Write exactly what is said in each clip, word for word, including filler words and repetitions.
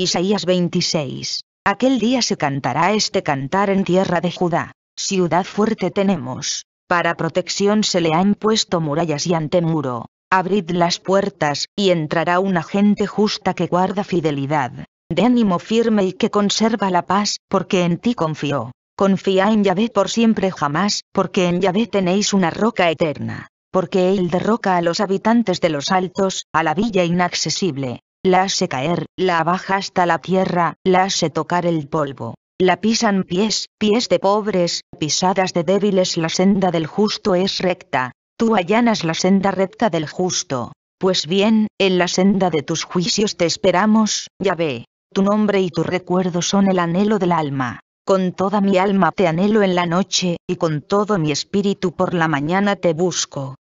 Isaías veintiséis. Aquel día se cantará este cantar en tierra de Judá. Ciudad fuerte tenemos, para protección se le han puesto murallas y antemuro. Abrid las puertas, y entrará una gente justa que guarda fidelidad, de ánimo firme y que conserva la paz, porque en ti confío. Confía en Yahvé por siempre jamás, porque en Yahvé tenéis una roca eterna. Porque Él derroca a los habitantes de los altos, a la villa inaccesible. La hace caer, la abaja hasta la tierra, la hace tocar el polvo. La pisan pies, pies de pobres, pisadas de débiles. La senda del justo es recta. Tú allanas la senda recta del justo. Pues bien, en la senda de tus juicios te esperamos, Yahvé. Tu nombre y tu recuerdo son el anhelo del alma. Con toda mi alma te anhelo en la noche, y con todo mi espíritu por la mañana te busco.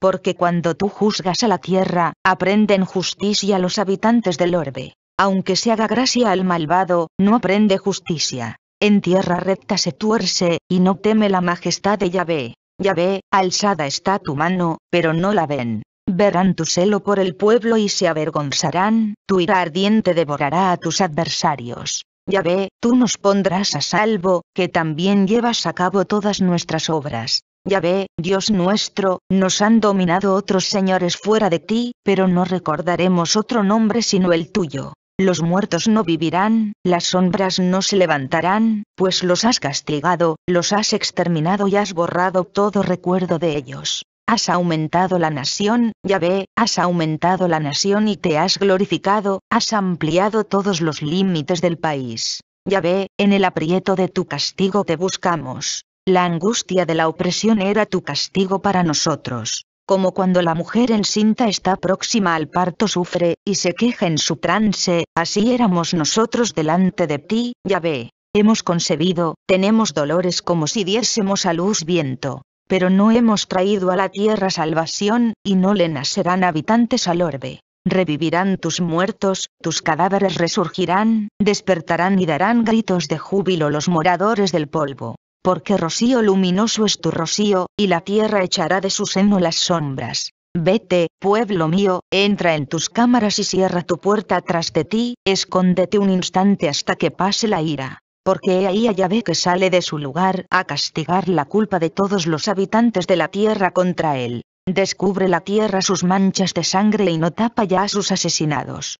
Porque cuando tú juzgas a la tierra, aprenden justicia los habitantes del orbe. Aunque se haga gracia al malvado, no aprende justicia. En tierra recta se tuerce, y no teme la majestad de Yahvé. Yahvé, alzada está tu mano, pero no la ven. Verán tu celo por el pueblo y se avergonzarán, tu ira ardiente devorará a tus adversarios. Yahvé, tú nos pondrás a salvo, que también llevas a cabo todas nuestras obras. Yahvé, Dios nuestro, nos han dominado otros señores fuera de ti, pero no recordaremos otro nombre sino el tuyo. Los muertos no vivirán, las sombras no se levantarán, pues los has castigado, los has exterminado y has borrado todo recuerdo de ellos. Has aumentado la nación, Yahvé, has aumentado la nación y te has glorificado, has ampliado todos los límites del país. Yahvé, en el aprieto de tu castigo te buscamos. La angustia de la opresión era tu castigo para nosotros. Como cuando la mujer encinta está próxima al parto sufre, y se queja en su trance, así éramos nosotros delante de ti, Yahvé. Hemos concebido, tenemos dolores como si diésemos a luz viento. Pero no hemos traído a la tierra salvación, y no le nacerán habitantes al orbe. Revivirán tus muertos, tus cadáveres resurgirán, despertarán y darán gritos de júbilo los moradores del polvo. Porque rocío luminoso es tu rocío, y la tierra echará de su seno las sombras. Vete, pueblo mío, entra en tus cámaras y cierra tu puerta tras de ti, escóndete un instante hasta que pase la ira. Porque he ahí a Yahvé que sale de su lugar a castigar la culpa de todos los habitantes de la tierra contra él. Descubre la tierra sus manchas de sangre y no tapa ya a sus asesinados.